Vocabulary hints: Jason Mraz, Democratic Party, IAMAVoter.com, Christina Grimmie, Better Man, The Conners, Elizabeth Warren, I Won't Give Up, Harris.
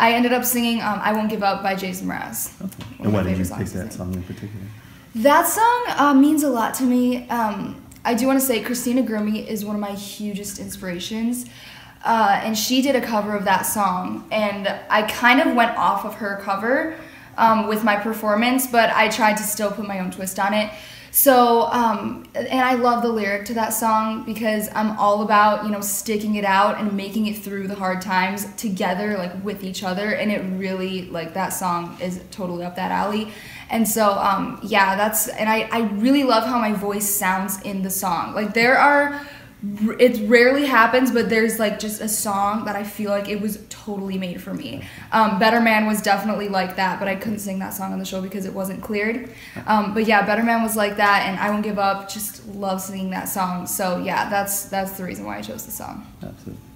I ended up singing I Won't Give Up by Jason Mraz. Okay. And why did you pick that song in particular? That song means a lot to me. I do want to say Christina Grimmie is one of my hugest inspirations. And she did a cover of that song, and I kind of went off of her cover with my performance, but I tried to still put my own twist on it. So, and I love the lyric to that song because I'm all about, you know, sticking it out and making it through the hard times together, like with each other. And it really, like, that song is totally up that alley. And so, yeah, that's, and I really love how my voice sounds in the song. Like, there are, it rarely happens, but there's like just a song that I feel like it was totally made for me. Better Man was definitely like that, but I couldn't sing that song on the show because it wasn't cleared. But yeah, Better Man was like that, and I Won't Give Up, just love singing that song. So yeah, that's the reason why I chose the song. Absolutely.